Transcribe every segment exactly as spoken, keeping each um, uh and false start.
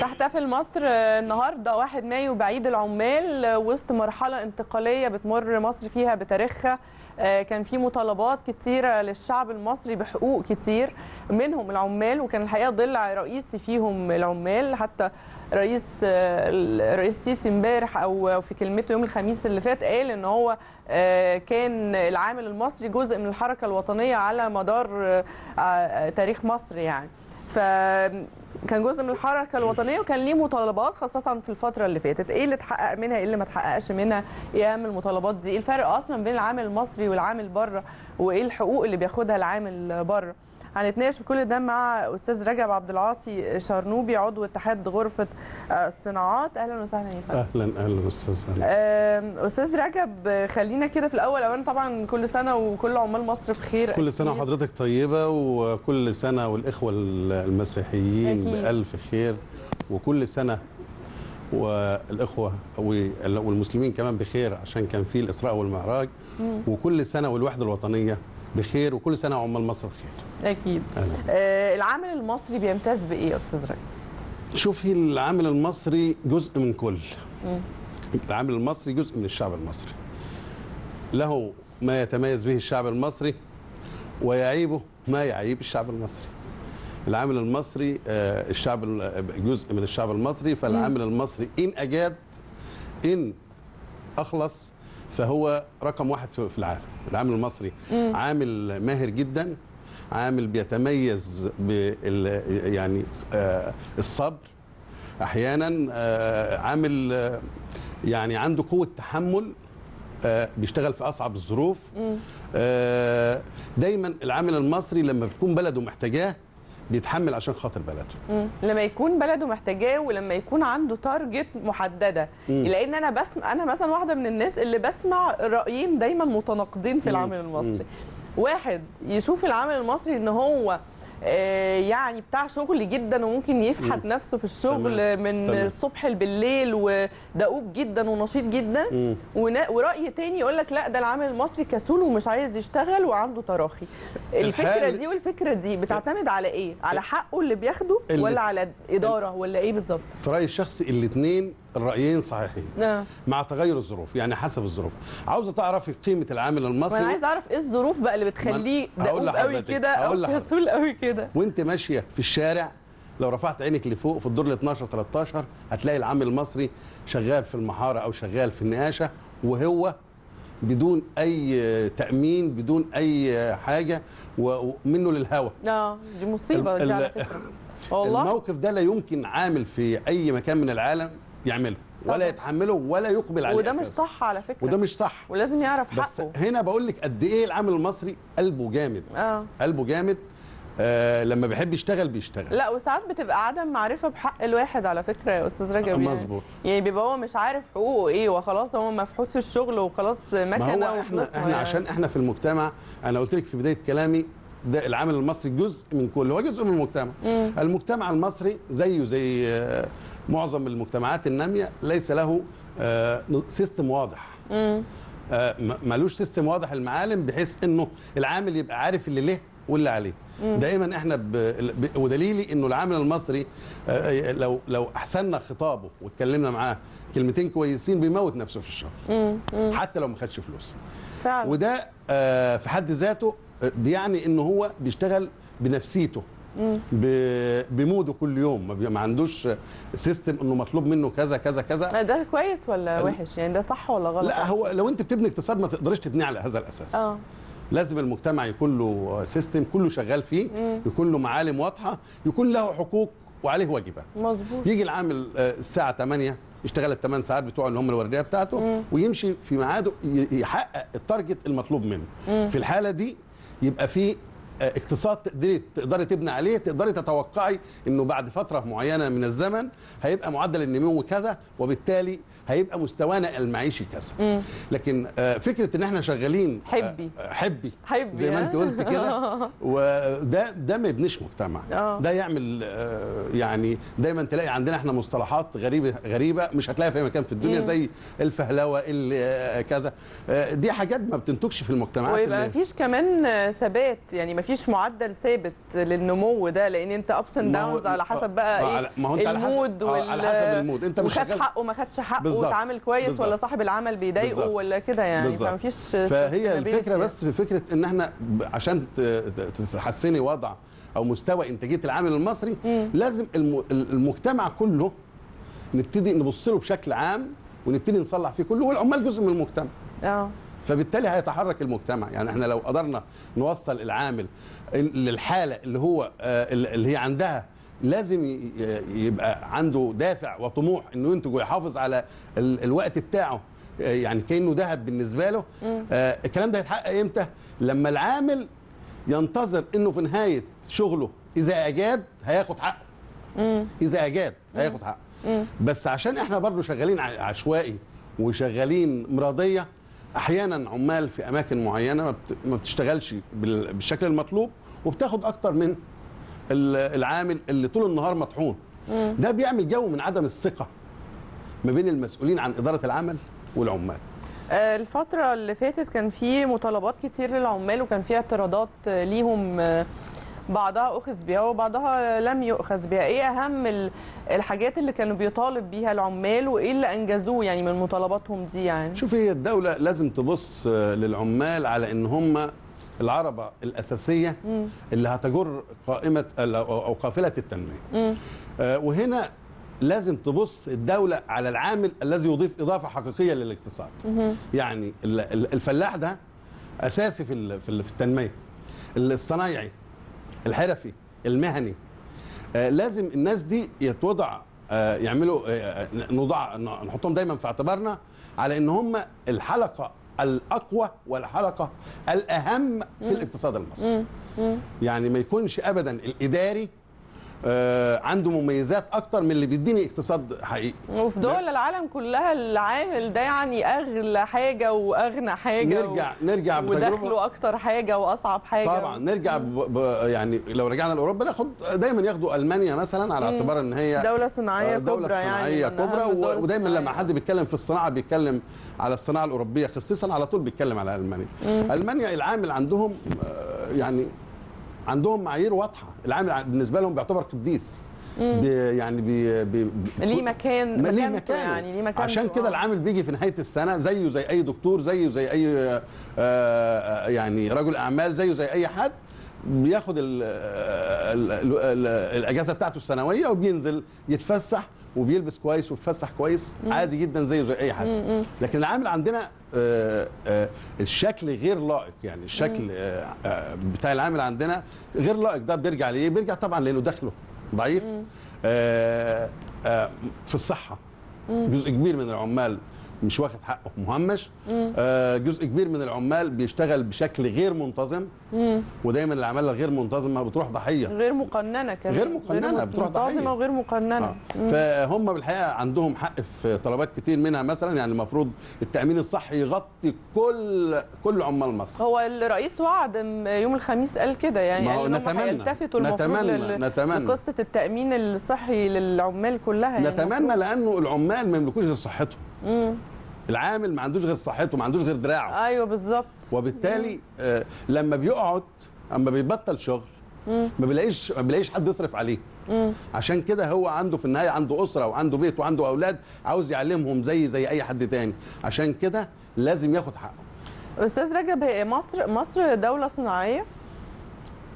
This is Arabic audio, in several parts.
تحتفل مصر النهارده واحد مايو بعيد العمال وسط مرحله انتقاليه بتمر مصر فيها بتاريخها. كان في مطالبات كتيره للشعب المصري بحقوق كتير منهم العمال، وكان الحقيقه ضلع رئيسي فيهم العمال. حتى رئيس الرئيس السيسي امبارح او في كلمته يوم الخميس اللي فات قال ان هو كان العامل المصري جزء من الحركه الوطنيه على مدار تاريخ مصر، يعني ف كان جزء من الحركه الوطنيه وكان ليه مطالبات خاصه في الفتره اللي فاتت. ايه اللي اتحقق منها، ايه اللي ما اتحققش منها، ايه اهم المطالبات دي، ايه الفرق اصلا بين العامل المصري والعامل بره، وايه الحقوق اللي بياخدها العامل بره. هنتناقش في كل ده مع استاذ رجب عبد العاطي شرنوبي عضو اتحاد غرفه الصناعات. اهلا وسهلا يا فندم. اهلا اهلا استاذ. اهلا استاذ رجب. خلينا كده في الاول اولا طبعا كل سنه وكل عمال مصر بخير. كل سنه وحضرتك طيبه، وكل سنه والاخوه المسيحيين بالف خير، وكل سنه والاخوه والمسلمين كمان بخير عشان كان في الاسراء والمعراج، وكل سنه والوحده الوطنيه بخير، وكل سنه عمال مصر بخير. اكيد. آه العامل المصري بيمتاز بايه يا استاذ رجب؟ شوفي العامل المصري جزء من كل. مم. العامل المصري جزء من الشعب المصري. له ما يتميز به الشعب المصري ويعيبه ما يعيب الشعب المصري. العامل المصري آه الشعب جزء من الشعب المصري، فالعامل مم. المصري ان اجاد ان اخلص فهو رقم واحد في العالم. العامل المصري مم. عامل ماهر جدا، عامل بيتميز بال يعني آه الصبر احيانا، آه عامل آه يعني عنده قوه تحمل، آه بيشتغل في اصعب الظروف. آه دايما العامل المصري لما بتكون بلده محتاجاه بيتحمل عشان خاطر بلده. مم. لما يكون بلده محتاجاه ولما يكون عنده تارجت محدده. مم. لان انا بسمع، انا مثلا واحده من الناس اللي بسمع رايين دايما متناقضين في مم. العامل المصري. مم. واحد يشوف العامل المصري ان هو آه يعني بتاع شغل جدا وممكن يفحت مم. نفسه في الشغل. تمام. من تمام. الصبح بالليل، ودؤوب جدا ونشيط جدا. مم. وراي تاني يقول لك لا ده العامل المصري كسول ومش عايز يشتغل وعنده تراخي. الفكره دي والفكره دي بتعتمد على ايه؟ على حقه اللي بياخده اللي ولا على اداره ولا ايه بالظبط؟ في رايي الشخصي الاثنين الرايين صحيحين. آه. مع تغير الظروف، يعني حسب الظروف. عاوزه تعرفي قيمه العامل المصري. انا عايز اعرف ايه الظروف بقى اللي بتخليه دؤوب قوي كده او كسول قوي كده. وانت ماشيه في الشارع لو رفعت عينك لفوق في الدور ال اتناشر تلتاشر هتلاقي العامل المصري شغال في المحاره او شغال في النقاشه، وهو بدون اي تامين بدون اي حاجه ومنه للهوا. اه دي مصيبه دي على فكره والله. الموقف ده لا يمكن عامل في اي مكان من العالم يعمله ولا يتحمله ولا يقبل عليه، وده مش صح على فكره، وده مش صح ولازم يعرف حقه. بس هنا بقول لك قد ايه العامل المصري قلبه جامد. آه. قلبه جامد. آه لما بيحب يشتغل بيشتغل. لا وساعات بتبقى عدم معرفه بحق الواحد على فكره يا استاذ رجب. مظبوط. يعني بيبقى هو مش عارف حقوقه ايه وخلاص هو مفحوص في الشغل وخلاص مكنه. ما هو احنا احنا يعني. عشان احنا في المجتمع، انا قلت لك في بدايه كلامي ده العامل المصري جزء من كل، هو جزء من المجتمع. مم. المجتمع المصري زيه زي آه معظم المجتمعات الناميه ليس له آه سيستم واضح. امم آه ملوش سيستم واضح المعالم، بحيث انه العامل يبقى عارف اللي ليه واللي عليه. مم. دائما احنا ب... ب... ودليلي انه العامل المصري آه لو لو احسننا خطابه واتكلمنا معاه كلمتين كويسين بيموت نفسه في الشغل. مم. مم. حتى لو ما خدش فلوس فعلا. وده آه في حد ذاته بيعني انه هو بيشتغل بنفسيته ب... بموده كل يوم، ما, بي... ما عندوش سيستم انه مطلوب منه كذا كذا كذا. ده كويس ولا ال... وحش يعني، ده صح ولا غلط؟ لا هو لو انت بتبني اقتصاد ما تقدرش تبنيه على هذا الاساس. اه لازم المجتمع يكون له سيستم كله شغال فيه، يكون له معالم واضحه، يكون له حقوق وعليه واجبات. مظبوط. يجي العامل الساعه تمانية يشتغل الثمان ساعات بتوعه اللي هم الورديه بتاعته. مم. ويمشي في ميعاده يحقق التارجت المطلوب منه. مم. في الحاله دي يبقى في اقتصاد تقدري تقدري تبني عليه، تقدري تتوقعي انه بعد فتره معينه من الزمن هيبقى معدل النمو كذا وبالتالي هيبقى مستوانا المعيشي كذا. لكن فكره ان احنا شغالين حبي حبي حبي زي ما انت قلت كده، وده ده ما يبنيش مجتمع. ده يعمل يعني دايما تلاقي عندنا احنا مصطلحات غريبه غريبه مش هتلاقيها في اي مكان في الدنيا، زي الفهلوه كذا، دي حاجات ما بتنتجش في المجتمعات. ويبقى ما فيش كمان ثبات، يعني ما فيش فيش معدل ثابت للنمو ده، لان انت ابس اند داونز على حسب بقى ايه ما هو انت المود على حسب, على حسب المود، انت مش شغال حقه ما خدش حقه واتعامل كويس بالزبط. ولا صاحب العمل بيضايقه ولا كده يعني، فما فيش. فهي الفكره بس في فكره ان احنا عشان تحسني وضع او مستوى انتاجيه العامل المصري مم. لازم المجتمع كله نبتدي نبص له بشكل عام ونبتدي نصلح فيه كله، والعمال جزء من المجتمع. اه فبالتالي هيتحرك المجتمع، يعني احنا لو قدرنا نوصل العامل للحاله اللي هو اللي هي عندها، لازم يبقى عنده دافع وطموح انه ينتج ويحافظ على الوقت بتاعه، يعني كانه ذهب بالنسبه له. الكلام ده هيتحقق امتى؟ لما العامل ينتظر انه في نهايه شغله اذا اجاد هياخد حقه. اذا اجاد هياخد حقه. بس عشان احنا برضو شغالين عشوائي وشغالين مرضيه، احيانا عمال في اماكن معينه ما بتشتغلش بالشكل المطلوب وبتاخد اكتر من العامل اللي طول النهار مطحون. ده بيعمل جو من عدم الثقه ما بين المسؤولين عن اداره العمل والعمال. الفتره اللي فاتت كان في مطالبات كتير للعمال وكان في اعتراضات ليهم، بعضها أخذ بها وبعضها لم يؤخذ بها. إيه أهم الحاجات اللي كانوا بيطالب بيها العمال وإيه اللي أنجزوه يعني من مطالباتهم دي؟ يعني شوفي، هي الدولة لازم تبص للعمال على إن هم العربة الأساسية م. اللي هتجر قائمة أو قافلة التنمية. م. وهنا لازم تبص الدولة على العامل الذي يضيف إضافة حقيقية للاقتصاد. م. يعني الفلاح ده أساسي في في التنمية، الصنايعي، الحرفي، المهني، آه لازم الناس دي يتوضع آه يعملوا آه نوضع نحطهم دايما في اعتبارنا على ان هم الحلقه الاقوى والحلقه الاهم في الاقتصاد المصري. يعني ما يكونش ابدا الاداري آه عنده مميزات اكتر من اللي بيديني اقتصاد حقيقي. وفي دول العالم كلها العامل ده يعني اغلى حاجه واغنى حاجه، نرجع و... نرجع ودخله اكتر حاجه واصعب حاجه طبعا. نرجع ب... يعني لو رجعنا لاوروبا ناخد دايما ياخدوا المانيا مثلا على اعتبار ان هي دوله صناعيه كبرى، دوله صناعيه كبرى, يعني كبرى و... ودايما لما حد بيتكلم في الصناعه بيتكلم على الصناعه الاوروبيه خصيصا، على طول بيتكلم على المانيا. مم. المانيا العامل عندهم يعني عندهم معايير واضحه، العامل بالنسبه لهم بيعتبر قديس. بي يعني بي بي ليه مكان، ليه مكانه يعني، ليه مكانه. عشان كده العامل بيجي في نهايه السنه زيه زي اي دكتور، زيه زي اي آه يعني رجل اعمال، زيه زي اي حد، بياخد ال ال ال ال الاجازه بتاعته السنويه وبينزل يتفسح وبيلبس كويس وبيتفسح كويس عادي جدا زيه زي اي حد. لكن العامل عندنا آآ آآ الشكل غير لائق، يعني الشكل آآ آآ بتاع العامل عندنا غير لائق. ده بيرجع ليه؟ بيرجع طبعا لانه دخله ضعيف. آآ آآ في الصحه جزء كبير من العمال مش واخد حقه، مهمش. جزء كبير من العمال بيشتغل بشكل غير منتظم، ودايما العماله الغير منتظمه بتروح ضحيه، غير مقننه كمان، غير مقننه بتروح ضحيه، منتظمه وغير مقننه. آه. فهم بالحقيقه عندهم حق في طلبات كتير، منها مثلا يعني المفروض التامين الصحي يغطي كل كل عمال مصر. هو الرئيس وعد يوم الخميس قال كده، يعني قال ان هم هيلتفتوا المفروض لقصه التامين الصحي للعمال كلها، يعني نتمنى، لانه العمال ما يملكوش غير صحتهم. امم العامل ما عندوش غير صحته، ما عندوش غير دراعه. ايوه بالظبط. وبالتالي آه لما بيقعد، اما بيبطل شغل مم. ما بيلاقيش ما بيلاقيش حد يصرف عليه. مم. عشان كده هو عنده في النهايه عنده اسره وعنده بيت وعنده اولاد عاوز يعلمهم زي زي اي حد تاني، عشان كده لازم ياخد حقه. استاذ رجب، هي مصر مصر دوله صناعيه؟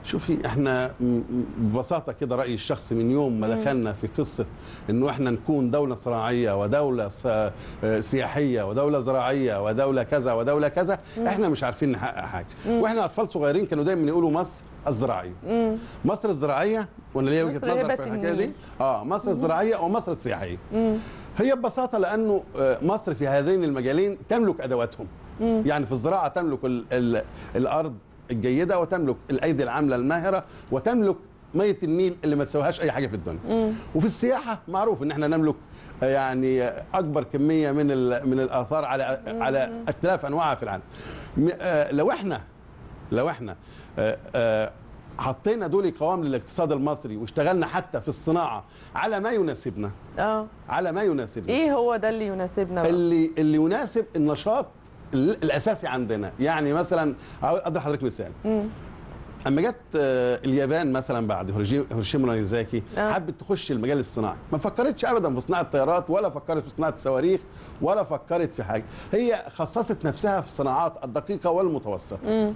شوفي، احنا ببساطه كده رايي الشخصي، من يوم ما دخلنا في قصه انه احنا نكون دوله صناعيه ودوله سياحيه ودوله زراعيه ودوله كذا ودوله كذا، احنا مش عارفين نحقق حاجه. واحنا اطفال صغيرين كانوا دايما يقولوا مصر الزراعيه، مصر الزراعيه، وانا ليا وجهه نظر في الحكايه دي. اه مصر الزراعيه ومصر السياحيه، هي ببساطه لانه مصر في هذين المجالين تملك ادواتهم. يعني في الزراعه تملك ال ال الارض الجيدة، وتملك الأيدي العاملة الماهرة، وتملك مية النيل اللي ما تسويهاش أي حاجة في الدنيا. مم. وفي السياحة معروف إن احنا نملك يعني أكبر كمية من من الآثار على مم. على اختلاف أنواعها في العالم. لو احنا لو احنا حطينا دول قوام للاقتصاد المصري واشتغلنا حتى في الصناعة على ما يناسبنا. اه على ما يناسبنا. إيه هو ده اللي يناسبنا بقى؟ اللي اللي يناسب النشاط الاساسي عندنا. يعني مثلا اقدر حضرتك مثال، اما جت اليابان مثلا بعد هيروشيما وناجازاكي حبت تخش المجال الصناعي، ما فكرتش ابدا في صناعه طيارات ولا فكرت في صناعه صواريخ ولا فكرت في حاجه، هي خصصت نفسها في الصناعات الدقيقه والمتوسطه.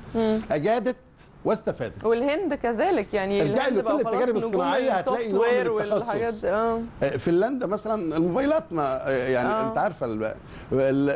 اجادت واستفادت. والهند كذلك، يعني ارجعي لكل التجارب الصناعيه هتلاقي نوع من التخصص. اه فنلندا مثلا الموبايلات، ما يعني أوه. انت عارفه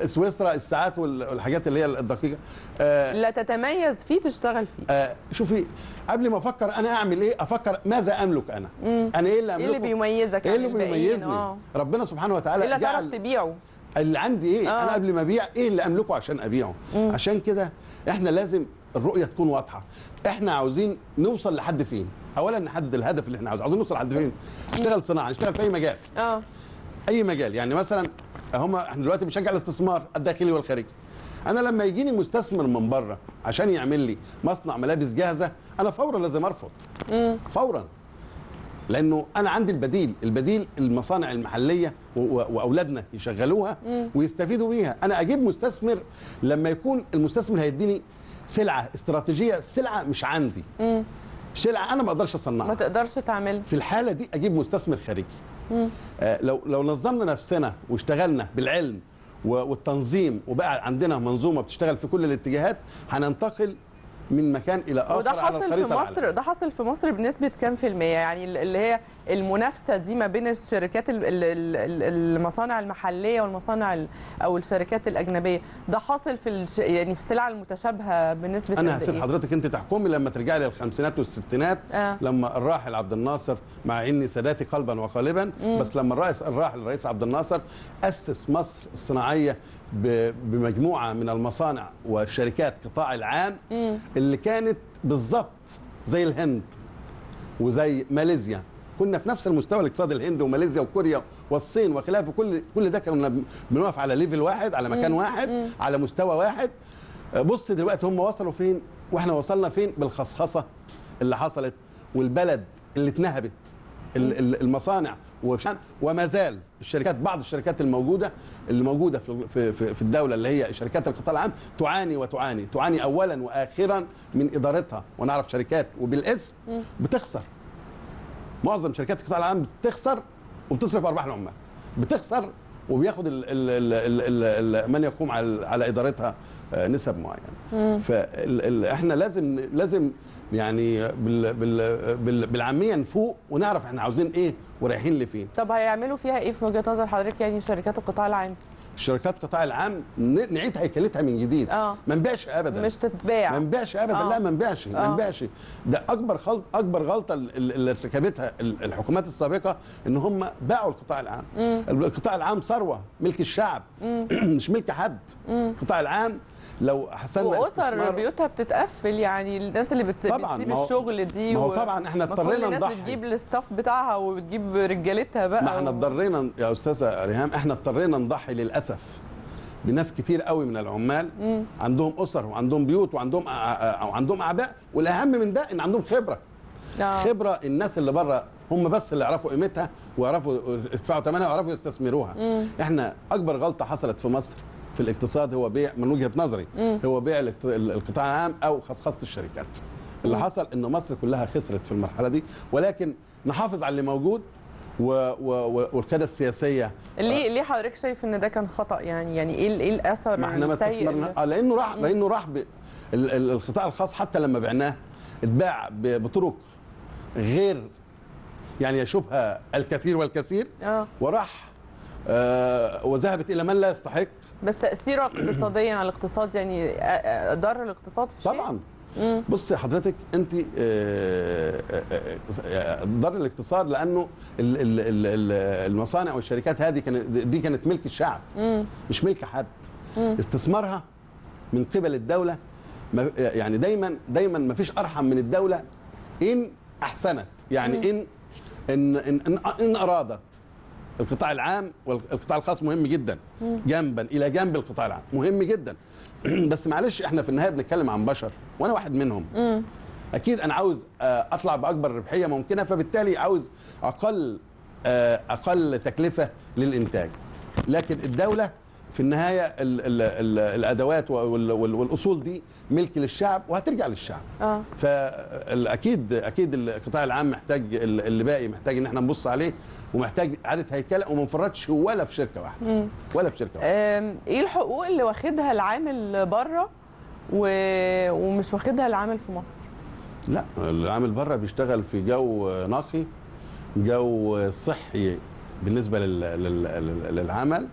سويسرا الساعات والحاجات اللي هي الدقيقه آه لا تتميز فيه تشتغل فيه. آه شوفي، قبل ما افكر انا اعمل ايه افكر ماذا املك انا؟ مم. انا ايه اللي املكه؟ ايه اللي بيميزك؟ ايه اللي بيميزني؟ آه. ربنا سبحانه وتعالى ايه اللي هتعرف تبيعه؟ اللي عندي ايه؟ آه. انا قبل ما ابيع ايه اللي املكه عشان ابيعه؟ مم. عشان كده احنا لازم الرؤيه تكون واضحه. احنا عاوزين نوصل لحد فين؟ اولا نحدد الهدف اللي احنا عاوزين، عاوزين نوصل لحد فين؟ نشتغل صناعه، نشتغل في اي مجال. اه اي مجال، يعني مثلا هم احنا دلوقتي بنشجع الاستثمار الداخلي والخارجي. انا لما يجيني مستثمر من بره عشان يعمل لي مصنع ملابس جاهزه، انا فورا لازم ارفض. مم. فورا. لانه انا عندي البديل، البديل المصانع المحليه واولادنا يشغلوها مم. ويستفيدوا بيها. انا اجيب مستثمر لما يكون المستثمر هيديني سلعه استراتيجيه، سلعه مش عندي، مم. سلعه انا ما اقدرش اصنعها، ما تقدرش تعملها. في الحاله دي اجيب مستثمر خارجي. آه لو لو نظمنا نفسنا واشتغلنا بالعلم والتنظيم وبقى عندنا منظومه بتشتغل في كل الاتجاهات، هننتقل من مكان الى اخر على الخريطه العالميه. وده حصل في مصر، ده حصل في مصر بنسبه كام في الميه؟ يعني اللي هي المنافسه دي ما بين الشركات المصانع المحليه والمصانع او الشركات الاجنبيه، ده حاصل في يعني في السلع المتشابهه بنسبه. انا هسيب حضرتك انت تحكمي لما ترجعي للخمسينات والستينات. آه. لما الراحل عبد الناصر، مع اني ساداتي قلبا وقالبا، مم. بس لما الرئيس الراحل الرئيس عبد الناصر اسس مصر الصناعيه بمجموعه من المصانع وشركات قطاع العام مم. اللي كانت بالظبط زي الهند وزي ماليزيا، كنا في نفس المستوى الاقتصادي، الهند وماليزيا وكوريا والصين وخلافه، كل كل ده كنا بنقف على ليفل واحد، على مكان مم. واحد، مم. على مستوى واحد. بص دلوقتي هم وصلوا فين واحنا وصلنا فين بالخصخصه اللي حصلت والبلد اللي اتنهبت، المصانع وما زال الشركات، بعض الشركات الموجوده اللي موجوده في في الدوله اللي هي شركات القطاع العام تعاني وتعاني تعاني اولا واخرا من ادارتها. ونعرف شركات وبالاسم بتخسر، معظم شركات القطاع العام بتخسر وبتصرف ارباح العمال، بتخسر وبياخد ال ال ال ال من يقوم على على ادارتها نسب معينه. فاحنا لازم لازم يعني بال بال بالعاميه نفوق ونعرف احنا عاوزين ايه ورايحين لفين. طب هيعملوا فيها ايه في وجهه نظر حضرتك، يعني شركات القطاع العام؟ شركات القطاع العام نعيد هيكلتها من جديد. آه. ما نبيعش ابدا، مش تتباع، ما نبيعش ابدا. آه. لا ما نبيعش، ما نبيعش. ده اكبر خل... اكبر غلطه اللي ارتكبتها الحكومات السابقه، ان هم باعوا القطاع العام. مم. القطاع العام ثروه ملك الشعب، مش ملك حد. مم. القطاع العام لو حسنا وأسر بيوتها بتتقفل، يعني الناس اللي بت... بتسيب هو... الشغل دي، ما هو طبعا احنا اضطرينا نضحي. الناس بتجيب الاستاف بتاعها وبتجيب رجالتها بقى، ما احنا اضطرينا و... يا استاذه ريهام احنا اضطرينا نضحي للاسف بناس كتير قوي من العمال. مم. عندهم اسر وعندهم بيوت وعندهم أ... وعندهم اعباء، والاهم من ده ان عندهم خبره. آه. خبره الناس اللي بره هم بس اللي يعرفوا قيمتها ويعرفوا يدفعوا ثمنها ويعرفوا يستثمروها. مم. احنا اكبر غلطه حصلت في مصر في الاقتصاد هو بيع، من وجهه نظري، مم. هو بيع القطاع العام او خصخصه الشركات. اللي مم. حصل ان مصر كلها خسرت في المرحله دي، ولكن نحافظ على اللي موجود و... و... والقياده السياسيه. ليه ليه حضرتك شايف ان ده كان خطا؟ يعني يعني ايه ايه الاثر؟ ما احنا ما استثمرنا إن... لانه راح مم. لانه راح ب... القطاع الخاص حتى لما بعناه اتباع ب... بطرق غير يعني يشوبها الكثير والكثير. آه. وراح آه وذهبت الى من لا يستحق. بس تاثيره اقتصاديا على الاقتصاد، يعني ضر الاقتصاد في شيء؟ طبعا. مم. بصي حضرتك انت ضر الاقتصاد، لانه المصانع والشركات هذه كانت دي كانت ملك الشعب، مم. مش ملك حد. مم. استثمارها من قبل الدوله، يعني دايما دايما ما فيش ارحم من الدوله ان احسنت، يعني ان ان ان, إن, إن ارادت. القطاع العام والقطاع الخاص مهم جدا، جنبا الى جنب القطاع العام مهم جدا. بس معلش احنا في النهايه بنتكلم عن بشر، وانا واحد منهم. اكيد انا عاوز اطلع باكبر ربحيه ممكنه، فبالتالي عاوز اقل اقل تكلفه للانتاج. لكن الدوله في النهايه ال ال ال الادوات والاصول دي ملك للشعب وهترجع للشعب. اه فاكيد اكيد القطاع العام محتاج، اللي باقي محتاج ان احنا نبص عليه، ومحتاج اعاده هيكله، وما نفرطش ولا في شركه واحده مم. ولا في شركه واحده. ايه الحقوق اللي واخدها العامل بره و... ومش واخدها العامل في مصر؟ لا، العامل بره بيشتغل في جو نقي، جو صحي بالنسبه للعمل،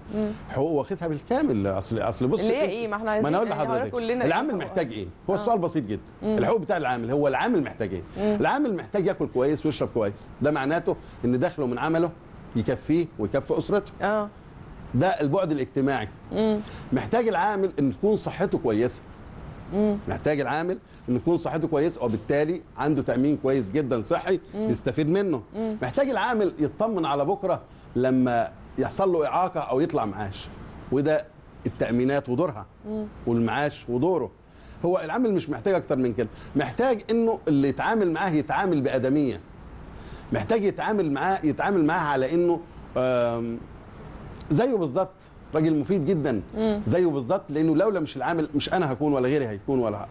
حقوق واخدها بالكامل. اصل اصل بص اللي هي ايه، ما احنا ما انا اقول لحضرتك العامل محتاج ايه، هو آه. السؤال بسيط جدا. مم. الحقوق بتاع العامل، هو العامل محتاج ايه؟ مم. العامل محتاج ياكل كويس ويشرب كويس، ده معناته ان دخله من عمله يكفيه ويكفي اسرته. اه ده البعد الاجتماعي. مم. محتاج العامل ان تكون صحته كويسه. مم. محتاج العامل ان يكون صحته كويسه، وبالتالي عنده تامين كويس جدا صحي مم. يستفيد منه. مم. محتاج العامل يطمن على بكره لما يحصل له اعاقه او يطلع معاش، وده التامينات ودورها مم. والمعاش ودوره. هو العامل مش محتاج اكتر من كده، محتاج انه اللي يتعامل معاه يتعامل بادميه، محتاج يتعامل معاه يتعامل معاه على انه زيه بالظبط، راجل مفيد جدا زيه بالظبط، لانه لولا مش العامل مش انا هكون ولا غيري هيكون ولا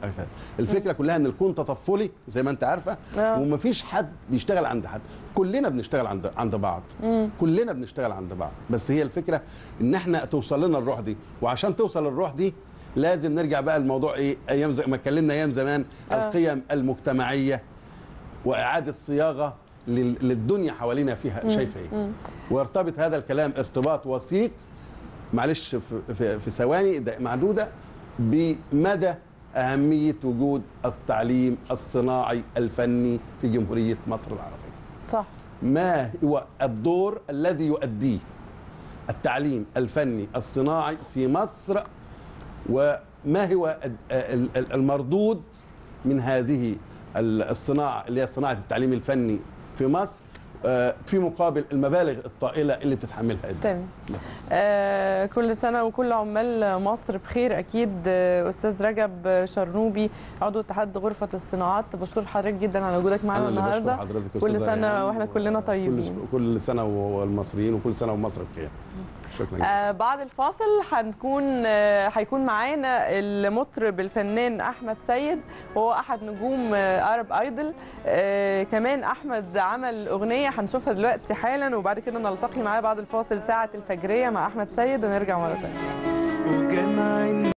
الفكره مم. كلها ان الكون تطفلي زي ما انت عارفه، مم. ومفيش حد بيشتغل عند حد، كلنا بنشتغل عند عند بعض، مم. كلنا بنشتغل عند بعض، بس هي الفكره ان احنا توصل لنا الروح دي، وعشان توصل الروح دي لازم نرجع بقى الموضوع ايه، ايام زي ما اتكلمنا ايام زمان، مم. القيم المجتمعيه واعاده صياغه للدنيا حوالينا فيها شايفه ايه، ويرتبط هذا الكلام ارتباط وثيق معلش في في ثواني معدوده بمدى اهميه وجود التعليم الصناعي الفني في جمهوريه مصر العربيه. صح. ما هو الدور الذي يؤديه التعليم الفني الصناعي في مصر، وما هو المردود من هذه الصناعه اللي هي صناعه التعليم الفني في مصر في مقابل المبالغ الطائلة اللي بتتحملها دي. تمام. آه كل سنة وكل عمال مصر بخير أكيد. آه أستاذ رجب شرنوبي عضو اتحاد غرفة الصناعات، بشكر حضرتك جدا على وجودك معنا النهارده. كل سنة يعني وإحنا كلنا طيبين. كل, كل سنة والمصريين وكل سنة ومصر بخير. شكرا جدا. آه بعد الفاصل هنكون هيكون آه معانا المطرب الفنان أحمد سيد، وهو أحد نجوم أرب آه أيدل. آه كمان أحمد عمل أغنية هنشوفها دلوقتي حالا، وبعد كده نلتقي معاه بعد الفاصل ساعة الفجرية مع أحمد سيد ونرجع مرة ثانية.